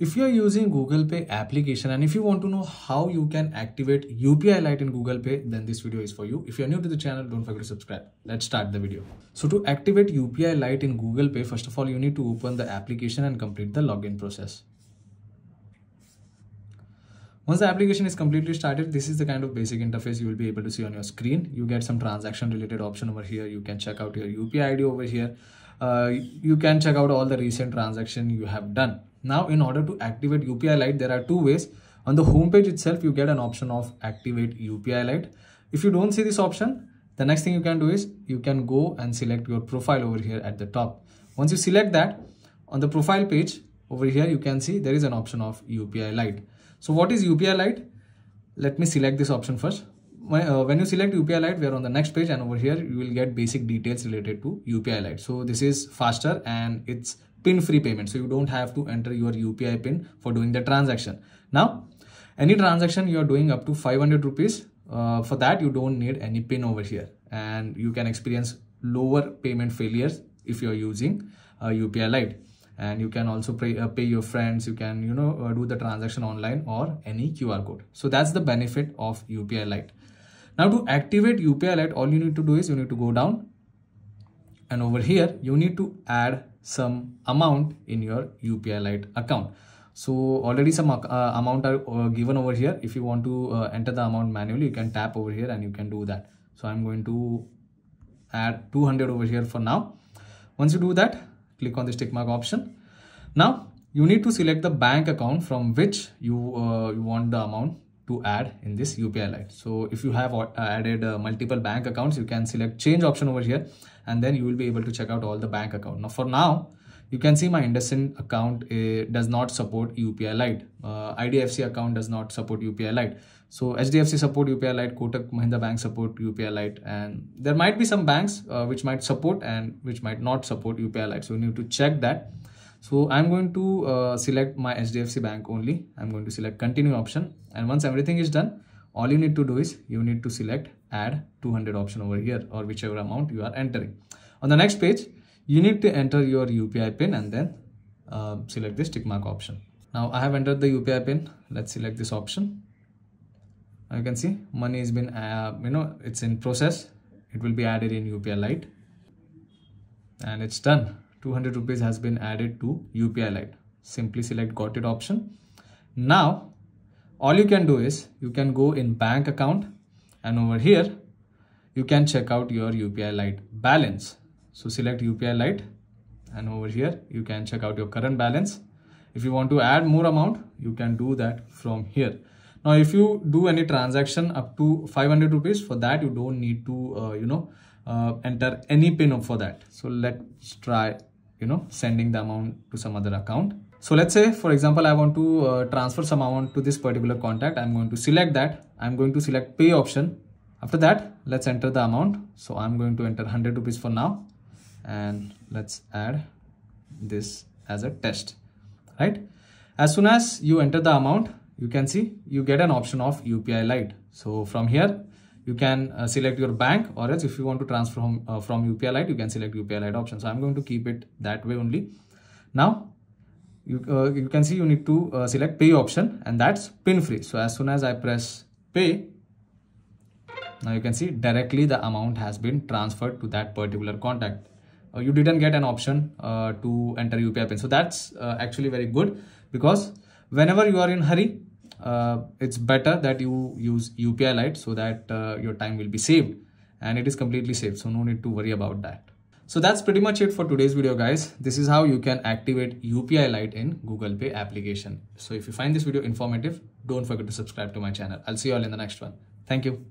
If you are using Google Pay application and if you want to know how you can activate UPI Lite in Google Pay, then this video is for you. If you are new to the channel, don't forget to subscribe. Let's start the video. So to activate UPI Lite in Google Pay, first of all, you need to open the application and complete the login process. Once the application is completely started, this is the kind of basic interface you will be able to see on your screen. You get some transaction related option over here. You can check out your UPI ID over here. You can check out all the recent transaction you have done. Now, in order to activate UPI Lite, there are two ways. On the homepage itself, you get an option of activate UPI Lite. If you don't see this option, the next thing you can do is you can go and select your profile over here at the top. Once you select that, on the profile page over here, you can see there is an option of UPI Lite. So what is UPI Lite? Let me select this option first. When you select UPI Lite, we are on the next page and over here you will get basic details related to UPI Lite. So this is faster and it's pin free payment. So you don't have to enter your UPI pin for doing the transaction. Now, any transaction you are doing up to 500 rupees, for that you don't need any pin over here. And you can experience lower payment failures if you are using UPI Lite. And you can also pay your friends. You can, do the transaction online or any QR code. So that's the benefit of UPI Lite. Now to activate UPI Lite, all you need to do is you need to go down and over here, you need to add some amount in your UPI Lite account. So already some amount are given over here. If you want to enter the amount manually, you can tap over here and you can do that. So I'm going to add 200 over here for now. Once you do that, click on this tick mark option. Now you need to select the bank account from which you want the amount to add in this UPI Lite. So if you have added multiple bank accounts, you can select change option over here and then you will be able to check out all the bank account. Now for now, you can see my Indusind account does not support UPI Lite. IDFC account does not support UPI Lite. So HDFC support UPI Lite, Kotak Mahindra Bank support UPI Lite, and there might be some banks which might support and which might not support UPI Lite. So you need to check that. So I'm going to select my HDFC bank only. I'm going to select continue option. And once everything is done, all you need to do is you need to select add 200 option over here or whichever amount you are entering. On the next page, you need to enter your UPI pin and then select this tick mark option. Now I have entered the UPI pin. Let's select this option. Now you can see money has been, it's in process. It will be added in UPI Lite and it's done. 200 rupees has been added to UPI Lite. Simply select got it option. Now, all you can do is you can go in bank account and over here, you can check out your UPI Lite balance. So select UPI Lite and over here, you can check out your current balance. If you want to add more amount, you can do that from here. Now, if you do any transaction up to 500 rupees, for that, you don't need to, enter any pin for that. So let's try, sending the amount to some other account. So let's say, for example, I want to transfer some amount to this particular contact. I'm going to select that. I'm going to select pay option. After that, let's enter the amount. So I'm going to enter 100 rupees for now. And let's add this as a test, right? As soon as you enter the amount, you can see you get an option of UPI Lite. So from here, you can select your bank, or else if you want to transfer from UPI Lite, you can select UPI Lite option. So I'm going to keep it that way only. Now, you can see you need to select pay option and that's pin free. So as soon as I press pay, now you can see directly the amount has been transferred to that particular contact. You didn't get an option to enter UPI pin. So that's actually very good, because whenever you are in hurry, it's better that you use UPI Lite so that your time will be saved, and it is completely saved. So no need to worry about that. So that's pretty much it for today's video, guys. This is how you can activate UPI Lite in Google Pay application. So if you find this video informative, don't forget to subscribe to my channel. I'll see you all in the next one. Thank you.